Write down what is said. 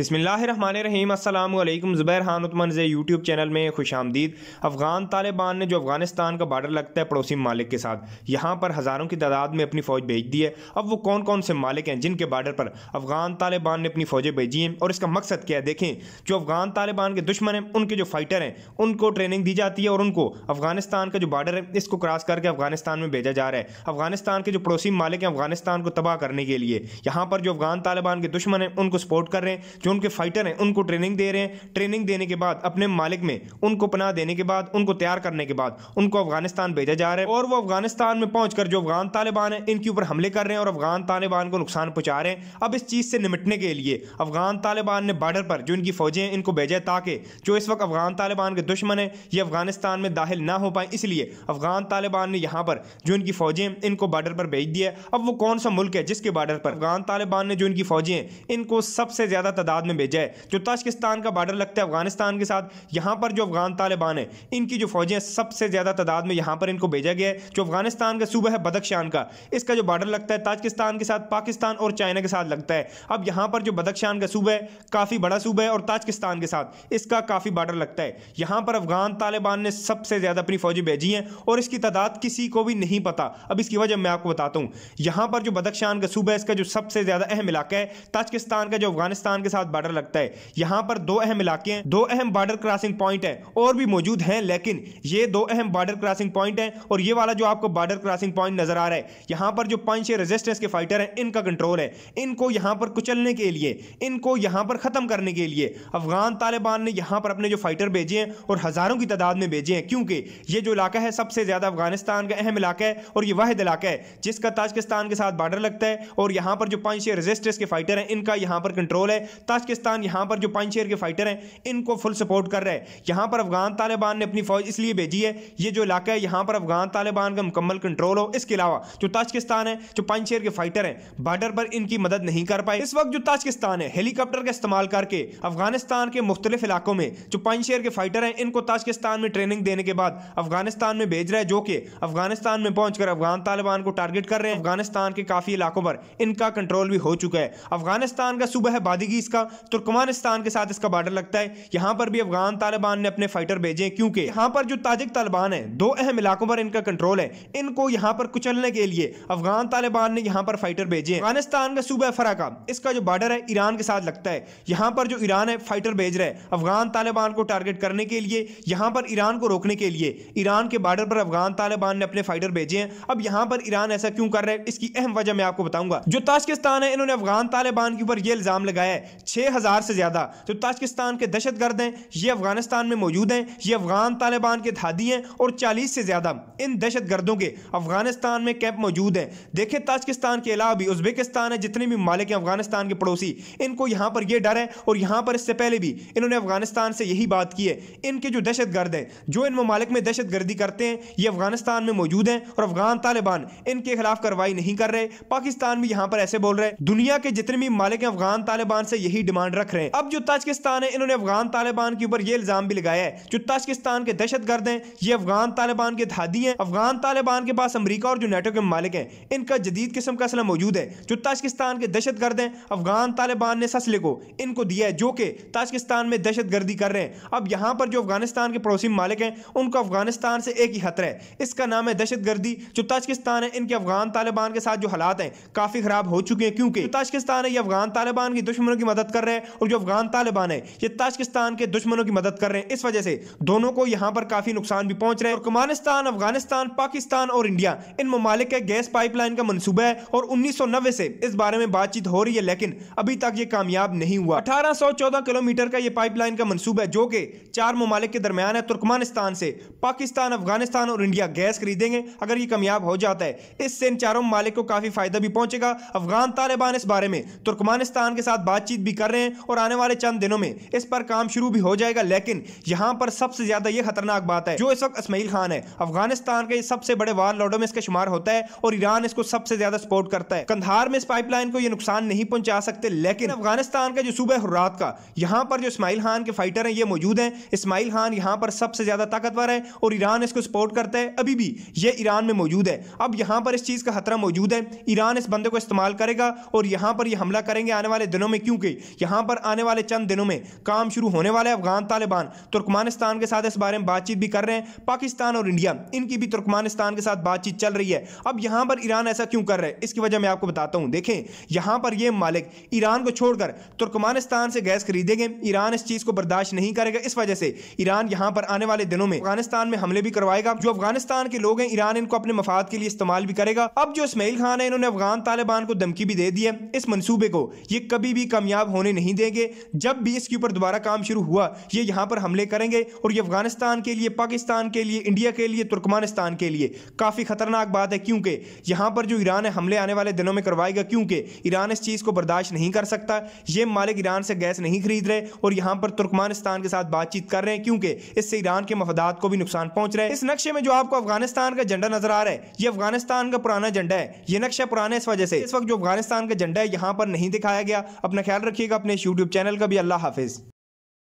बिस्मिल्लाहिर्रहमानिर्रहीम। अस्सलामुअलैकुम। Zubair Khan Utmanzai YouTube channel में खुश आमदीद। अफ़गान तालिबान ने जो अफ़गानिस्तान का बार्डर लगता है पड़ोसी मालिक के साथ, यहाँ पर हज़ारों की तादाद में अपनी फ़ौज भेज दी है। अब वो कौन कौन से मालिक हैं जिनके बार्डर पर अफ़गान तालिबान ने अपनी फ़ौजें भेजी हैं और इसका मकसद क्या है, देखें। जो अफ़गान तालिबान के दुश्मन हैं, उनके जो फ़ाइटर हैं, उनको ट्रेनिंग दी जाती है और उनको अफ़गानिस्तान का जो बार्डर है इसको क्रॉस करके अफ़गानिस्तान में भेजा जा रहा है, अफ़गानिस्तान के जो पड़ोसी मालिक हैं अफ़गानिस्तान को तबाह करने के लिए। यहाँ पर जो अफ़गान तालिबान के दुश्मन हैं उनको सपोर्ट कर रहे हैं, जो उनके फाइटर हैं उनको ट्रेनिंग दे रहे हैं। ट्रेनिंग देने के बाद अपने मालिक में उनको पनाह देने के बाद, उनको तैयार करने के बाद उनको अफगानिस्तान भेजा जा रहा है। और वो अफगानिस्तान में पहुंचकर जो अफगान तालिबान है इनके ऊपर हमले कर रहे हैं और अफगान तालिबान को नुकसान पहुंचा रहे हैं। अब इस चीज से निपटने के लिए अफगान तालिबान ने बॉर्डर पर जो इनकी फौजें हैं इनको भेजा, ताकि जो इस वक्त अफगान तालिबान के दुश्मन है ये अफगानिस्तान में दाखिल ना हो पाए। इसलिए अफगान तालिबान ने यहाँ पर जो इनकी फौजें हैं इनको बॉर्डर पर भेज दिया। अब वो कौन सा मुल्क है जिसके बॉर्डर पर अफगान तालिबान ने जो इनकी फौजें हैं इनको सबसे ज्यादा तादाद में भेजा है? जो ताजिकिस्तान का बॉर्डर लगता है अफगानिस्तान के साथ, यहाँ पर जो अफगान तालिबान है इनकी जो फौजें सबसे ज्यादा तादाद में यहाँ पर इनको भेजा गया है। जो अफगानिस्तान का सूबा है बदख्शां का, इसका जो बॉर्डर लगता है ताजिकिस्तान के साथ, पाकिस्तान और चाइना के साथ लगता है। अब यहाँ पर जो बदख्शां का सूबा है काफी बड़ा सूबा है और ताजिकिस्तान के साथ इसका काफी बॉर्डर लगता है। यहाँ पर अफगान तालिबान ने सबसे ज्यादा अपनी फौजें भेजी हैं और इसकी तादाद किसी को भी नहीं पता। अब इसकी वजह मैं आपको बताता हूँ। यहाँ पर जो बदख्शां का सूबा है इसका जो सबसे ज्यादा अहम इलाका है ताजिकिस्तान का जो अफगानिस्तान के साथ बॉर्डर लगता है, यहाँ पर दो अहम इलाके हैं, दो अहम बॉर्डर क्रॉसिंग पॉइंट हैं और भी मौजूद हैं, लेकिन ये दो अहम बॉर्डर क्रॉसिंग पॉइंट हैं। और ये वाला जो आपको बॉर्डर क्रॉसिंग पॉइंट नजर आ रहा है, यहाँ पर जो पंजशीर रेजिस्टेंस के फाइटर हैं इनका कंट्रोल है। इनको यहाँ पर कुचलने के लिए, इनको यहाँ पर खत्म करने के लिए अफगान तालिबान ने यहाँ पर अपने जो फाइटर भेजे हैं और हजारों की तादाद में भेजे हैं, क्योंकि ये जो इलाका है सबसे ज्यादा अफगानिस्तान का अहम इलाका है और ये वाहिद इलाका है जिसका ताजिकिस्तान के साथ बॉर्डर लगता है। और यहाँ पर जो पंजशीर रेजिस्टेंस के फाइटर हैं इनका यहाँ पर कंट्रोल है। ताजिकिस्तान यहाँ पर जो पंजशीर के फाइटर हैं इनको फुल सपोर्ट कर रहा है। यहाँ पर अफगान तालिबान ने अपनी फौज इसलिए भेजी है, ये जो इलाका है यहाँ पर अफगान तालिबान का मुकम्मल कंट्रोल हो। इसके अलावा जो ताजिकिस्तान है, जो पंजशीर के फाइटर हैं बॉर्डर पर इनकी मदद नहीं कर पाए। इस वक्त जो ताजिकिस्तान है हेलीकॉप्टर का इस्तेमाल करके अफगानिस्तान के मुख्तलिफ इलाकों में जो पंजशीर के फाइटर हैं इनको ताजिकिस्तान में ट्रेनिंग देने के बाद अफगानिस्तान में भेज रहा है, जो कि अफगानिस्तान में पहुंचकर अफगान तालिबान को टारगेट कर रहे हैं। अफगानिस्तान के काफी इलाकों पर इनका कंट्रोल भी हो चुका है। अफगानिस्तान का सूबा है बादीगीस का, तुर्कमानिस्तान के साथ इसका बॉर्डर लगता है। यहाँ पर भी अफगान तालिबान ने अपने फाइटर भेजे, क्योंकि यहाँ पर जो ताजिक तालिबान है दो अहम इलाकों पर इनका कंट्रोल है। इनको यहाँ पर कुचलने के लिए अफगान तालिबान ने यहाँ पर फाइटर भेजे। अफगानिस्तान का सूबा है फराका, इसका जो बॉर्डर है ईरान के साथ लगता है। यहाँ पर जो ईरान है फाइटर भेज रहा है अफगान तालिबान को टारगेट करने के लिए, यहाँ पर ईरान को रोकने के लिए। ईरान के बॉर्डर पर अफगान तालिबान ने अपने फाइटर भेजे हैं। अब यहाँ पर ईरान ऐसा क्यों कर रहा है इसकी अहम वजह मैं आपको बताऊंगा। जो ताजिकिस्तान है इन्होंने अफगान तालिबान के ऊपर ये इल्जाम लगाया है 6000 से ज्यादा जो ताजिकिस्तान के दहशतगर्द हैं ये अफगानिस्तान में मौजूद हैं, ये अफगान तालिबान के धादी हैं और 40 से ज्यादा इन दहशतगर्दों के अफगानिस्तान में कैंप मौजूद हैं। देखें, ताजिकिस्तान के अलावा भी उज़्बेकिस्तान है, जितने भी मालिक हैं अफगानिस्तान के पड़ोसी, इनको यहाँ पर यह डर है। और यहाँ पर इससे पहले भी इन्होंने अफगानिस्तान से यही बात की है, इनके जो दहशतगर्द हैं जो इन ममालिक में दहशतगर्दी करते हैं ये अफगानिस्तान में मौजूद हैं और अफगान तालिबान इनके खिलाफ कार्रवाई नहीं कर रहे। पाकिस्तान भी यहाँ पर ऐसे बोल रहे हैं, दुनिया के जितने भी मालिक हैं अफगान तालिबान से यही डिमांड रख रहे हैं। अब जो ताजिकिस्तान है इन्होंने अफगान तालिबान के ऊपर यह इल्जाम भी लगाया है, जो ताजिकिस्तान के दहशतगर्द हैं ये अफगान तालिबान के धादी हैं। अफगान तालिबान के पास अमरीका और जो नेटो के मालिक हैं इनका जदीद किस्म का असला मौजूद है। जो ताजिकिस्तान के दहशतगर्द हैं अफगान तालिबान ने असले को इनको दिया है, जो कि ताजिकिस्तान में दहशतगर्दी कर रहे हैं। अब यहाँ पर जो अफगानिस्तान के पड़ोसी मालिक हैं उनको अफगानिस्तान से एक ही खतरा है, इसका नाम है दहशतगर्दी। जो ताजिकिस्तान है इनके अफगान तालिबान के साथ जो हालात हैं काफी खराब हो चुके हैं, क्योंकि ताजिकिस्तान है ये अफगान तालिबान की दुश्मनों की मदद कर रहे हैं और जो अफगान तालिबान है ये ताजिकिस्तान के दुश्मनों की मदद कर रहे हैं। इस वजह से दोनों को यहाँ पर काफी नुकसान भी पहुंच रहे हैं। तुर्कमानिस्तान, अफगानिस्तान, पाकिस्तान और इंडिया इन मुमालिक के गैस पाइपलाइन का मंसूबा है और 1990 से इस बारे में बातचीत हो रही है, लेकिन अभी तक ये कामयाब नहीं हुआ। 1814 किलोमीटर का ये पाइपलाइन का मंसूबा है जो कि 4 मुमालिक के दरमियान है। तुर्कमानिस्तान से पाकिस्तान, अफगानिस्तान और इंडिया गैस खरीदेंगे अगर ये कामयाब हो जाता है। इससे इन चारों मुमालिक को काफी फायदा भी पहुंचेगा। अफगान तालिबान इस बारे में तुर्कमानिस्तान के साथ बातचीत भी कर रहे हैं और आने वाले चंद दिनों में इस पर काम शुरू भी हो जाएगा। लेकिन यहाँ पर सबसे ज्यादा ये खतरनाक बात है, जो इस वक्त इस्माइल खान है अफगानिस्तान के सबसे बड़े वारलॉर्डों में इसका शुमार होता है और ईरान इसको सबसे ज्यादा सपोर्ट करता है। कंधार में इस पाइपलाइन को ये नुकसान नहीं पहुंचा सकते, लेकिन अफगानिस्तान का जो सूबा है हुर्रात का, यहाँ पर जो इस्माइल खान के फाइटर हैं ये मौजूद हैं। इस्माइल खान यहाँ पर सबसे ज्यादा ताकतवर है और ईरान इसको सपोर्ट करता है, अभी भी ये ईरान में मौजूद है। अब यहाँ पर इस चीज का खतरा मौजूद है, ईरान इस बंदे को इस्तेमाल करेगा और यहाँ पर ये हमला करेंगे आने वाले दिनों में, क्योंकि यहाँ पर आने वाले चंद दिनों में काम शुरू होने वाला है। अफगान तालिबान तुर्कमानिस्तान के साथ इस बारे में बातचीत भी कर रहे हैं। पाकिस्तान और इंडिया, इनकी भी तुर्कमानिस्तान के साथ बातचीत चल रही है। अब यहाँ पर ईरान ऐसा क्यों कर रहा है, इसकी वजह मैं आपको बताता हूँ। देखें, यहाँ पर ये मालिक ईरान को छोड़कर तुर्कमानिस्तान से गैस खरीदेंगे। ईरान इस चीज को बर्दाश्त नहीं करेगा। इस वजह से ईरान यहाँ पर आने वाले दिनों में अफगानिस्तान में हमले भी करवाएगा। जो अफगानिस्तान के लोग हैं, ईरान इनको अपने मफाद के लिए इस्तेमाल भी करेगा। अब जो इस्माइल खान है, इन्होंने अफगान तालिबान को धमकी भी दे दी है। इस मंसूबे को ये कभी भी कामयाब होने नहीं देंगे। जब भी इसके ऊपर दोबारा काम शुरू हुआ, ये यहाँ पर हमले करेंगे। और ये अफगानिस्तान के लिए, पाकिस्तान के लिए, इंडिया के लिए, तुर्कमानिस्तान के लिए काफी खतरनाक बात है, क्योंकि यहाँ पर जो ईरान है हमले आने वाले दिनों में करवाएगा, क्योंकि ईरान इस चीज को बर्दाश्त नहीं कर सकता। ये मालिक ईरान से गैस नहीं खरीद रहे और यहाँ पर तुर्कमानिस्तान के साथ बातचीत कर रहे हैं, क्योंकि इससे ईरान के मफादात को भी नुकसान पहुंच रहा है। इस नक्शे में जो आपको अफगानिस्तान का झंडा नजर आ रहा है, ये अफगानिस्तान का पुराना झंडा है। ये नक्शा पुराना है, इस वजह से इस वक्त जो अफगानिस्तान का झंडा है यहाँ पर नहीं दिखाया गया। अपना ख्याल रखिएगा। अपने यूट्यूब चैनल का भी। अल्लाह हाफिज।